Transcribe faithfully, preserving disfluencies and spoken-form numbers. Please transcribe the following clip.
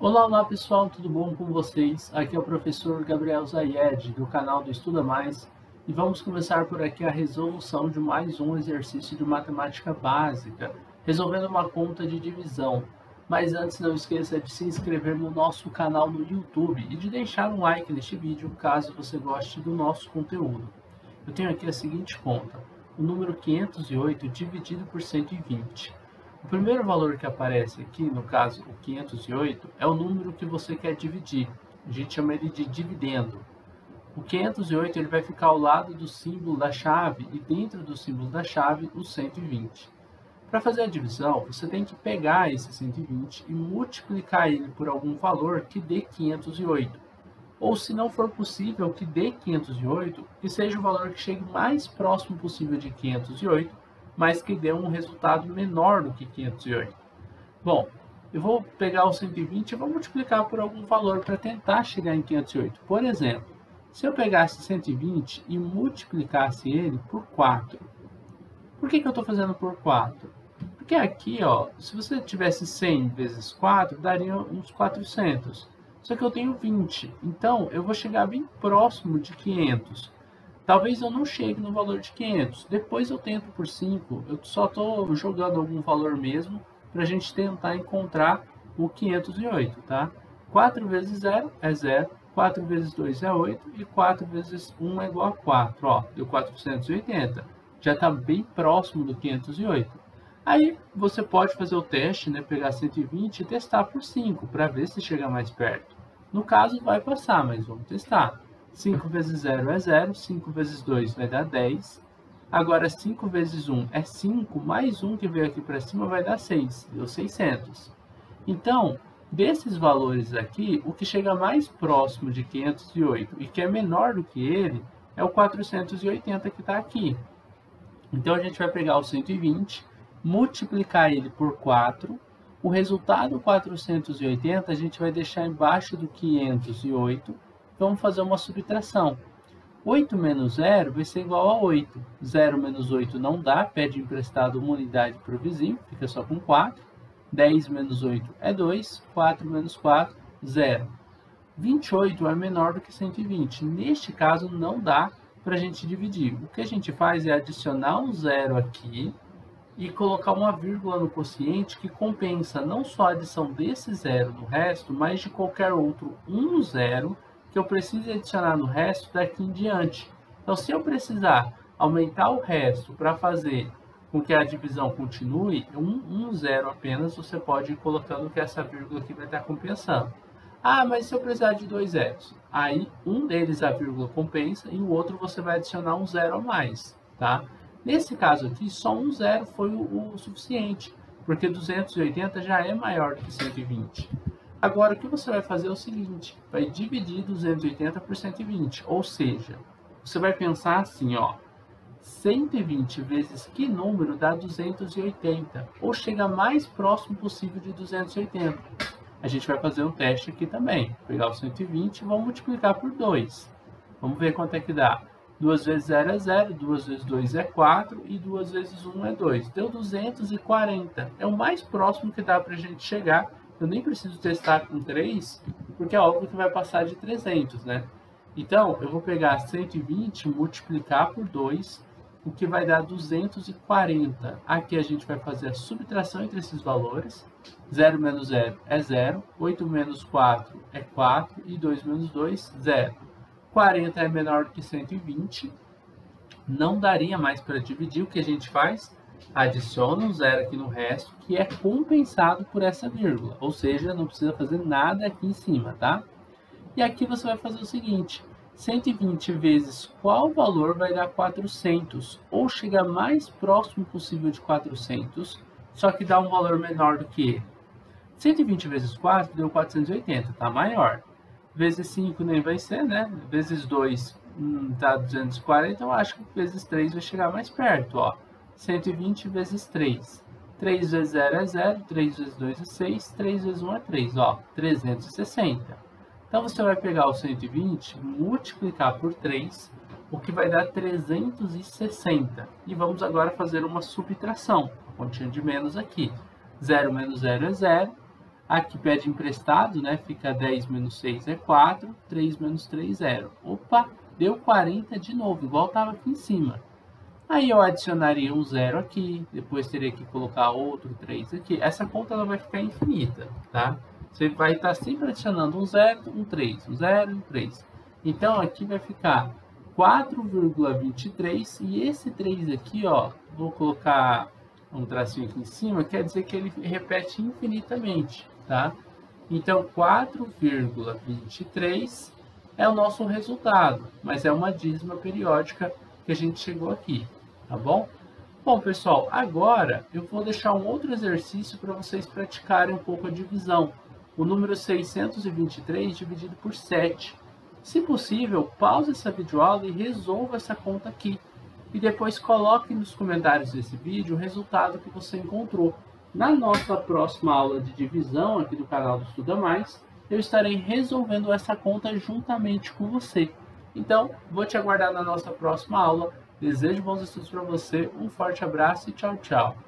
Olá, olá pessoal, tudo bom com vocês? Aqui é o professor Gabriel Zayed do canal do Estuda Mais e vamos começar por aqui a resolução de mais um exercício de matemática básica, resolvendo uma conta de divisão. Mas antes, não esqueça de se inscrever no nosso canal no YouTube e de deixar um like neste vídeo caso você goste do nosso conteúdo. Eu tenho aqui a seguinte conta, o número quinhentos e oito dividido por cento e vinte. O primeiro valor que aparece aqui, no caso o quinhentos e oito, é o número que você quer dividir. A gente chama ele de dividendo. O quinhentos e oito ele vai ficar ao lado do símbolo da chave e dentro do símbolo da chave o cento e vinte. Para fazer a divisão, você tem que pegar esse cento e vinte e multiplicar ele por algum valor que dê quinhentos e oito. Ou se não for possível que dê quinhentos e oito, que seja o valor que chegue mais próximo possível de quinhentos e oito, mas que deu um resultado menor do que quinhentos e oito. Bom, eu vou pegar o cento e vinte e vou multiplicar por algum valor para tentar chegar em quinhentos e oito. Por exemplo, se eu pegasse cento e vinte e multiplicasse ele por quatro. Por que que eu estou fazendo por quatro? Porque aqui, ó, se você tivesse cem vezes quatro, daria uns quatrocentos. Só que eu tenho vinte, então eu vou chegar bem próximo de quinhentos. Talvez eu não chegue no valor de quinhentos, depois eu tento por cinco, eu só estou jogando algum valor mesmo para a gente tentar encontrar o quinhentos e oito, tá? quatro vezes zero é zero, quatro vezes dois é oito e quatro vezes um é igual a quatro, ó, deu quatrocentos e oitenta, já está bem próximo do quinhentos e oito. Aí você pode fazer o teste, né, pegar cento e vinte e testar por cinco para ver se chega mais perto. No caso vai passar, mas vamos testar. cinco vezes zero é zero, cinco vezes dois vai dar dez. Agora, cinco vezes um é cinco, mais um que veio aqui para cima vai dar seis, deu seiscentos. Então, desses valores aqui, o que chega mais próximo de quinhentos e oito e que é menor do que ele, é o quatrocentos e oitenta que está aqui. Então, a gente vai pegar o cento e vinte, multiplicar ele por quatro. O resultado quatrocentos e oitenta a gente vai deixar embaixo do quinhentos e oito. Vamos fazer uma subtração. oito menos zero vai ser igual a oito. zero menos oito não dá, pede emprestado uma unidade para o vizinho, fica só com quatro. dez menos oito é dois, quatro menos quatro, zero. vinte e oito é menor do que cento e vinte. Neste caso, não dá para a gente dividir. O que a gente faz é adicionar um zero aqui e colocar uma vírgula no quociente que compensa não só a adição desse zero no resto, mas de qualquer outro um zero, que eu preciso adicionar no resto daqui em diante. Então, se eu precisar aumentar o resto para fazer com que a divisão continue, um, um zero apenas, você pode ir colocando que essa vírgula aqui vai estar compensando. Ah, mas se eu precisar de dois zeros? Aí, um deles a vírgula compensa e o outro você vai adicionar um zero a mais, tá? Nesse caso aqui, só um zero foi o, o suficiente, porque duzentos e oitenta já é maior que cento e vinte. Agora, o que você vai fazer é o seguinte, vai dividir duzentos e oitenta por cento e vinte, ou seja, você vai pensar assim, ó, cento e vinte vezes que número dá duzentos e oitenta, ou chega mais próximo possível de duzentos e oitenta. A gente vai fazer um teste aqui também, pegar o cento e vinte e vamos multiplicar por dois. Vamos ver quanto é que dá. duas vezes zero é zero, duas vezes dois é quatro e duas vezes um é dois. Deu duzentos e quarenta, é o mais próximo que dá para a gente chegar. Eu nem preciso testar com três, porque é óbvio que vai passar de trezentos, né? Então, eu vou pegar cento e vinte, multiplicar por dois, o que vai dar duzentos e quarenta. Aqui a gente vai fazer a subtração entre esses valores. zero menos zero é zero, oito menos quatro é quatro, e dois menos dois, zero. quarenta é menor que cento e vinte, não daria mais para dividir. O que a gente faz? Adiciona um zero aqui no resto, que é compensado por essa vírgula, ou seja, não precisa fazer nada aqui em cima, tá? E aqui você vai fazer o seguinte, cento e vinte vezes qual valor vai dar quatrocentos, ou chegar mais próximo possível de quatrocentos, só que dá um valor menor do que ele. cento e vinte vezes quatro deu quatrocentos e oitenta, tá maior. Vezes cinco nem vai ser, né? Vezes dois hum, dá duzentos e quarenta, eu acho que vezes três vai chegar mais perto, ó. cento e vinte vezes três. três vezes zero é zero, três vezes dois é seis, três vezes um é três, ó, trezentos e sessenta. Então, você vai pegar o cento e vinte, multiplicar por três, o que vai dar trezentos e sessenta. E vamos agora fazer uma subtração, a continha de menos aqui. zero menos zero é zero, Aqui pede emprestado, né? Fica dez menos seis é quatro, três menos três, zero. Opa, deu quarenta de novo, igual estava aqui em cima. Aí eu adicionaria um zero aqui, depois teria que colocar outro três aqui. Essa conta ela vai ficar infinita, tá? Você vai estar sempre adicionando um zero, um três, um zero, um três. Então aqui vai ficar quatro vírgula vinte e três e esse três aqui, ó, vou colocar um tracinho aqui em cima, quer dizer que ele repete infinitamente, tá? Então quatro vírgula vinte e três é o nosso resultado, mas é uma dízima periódica que a gente chegou aqui, tá bom? Bom, pessoal, agora eu vou deixar um outro exercício para vocês praticarem um pouco a divisão. O número seiscentos e vinte e três dividido por sete. Se possível, pause essa videoaula e resolva essa conta aqui. E depois coloque nos comentários desse vídeo o resultado que você encontrou. Na nossa próxima aula de divisão aqui do canal do Estuda Mais, eu estarei resolvendo essa conta juntamente com você. Então, vou te aguardar na nossa próxima aula. Desejo bons estudos para você, um forte abraço e tchau, tchau!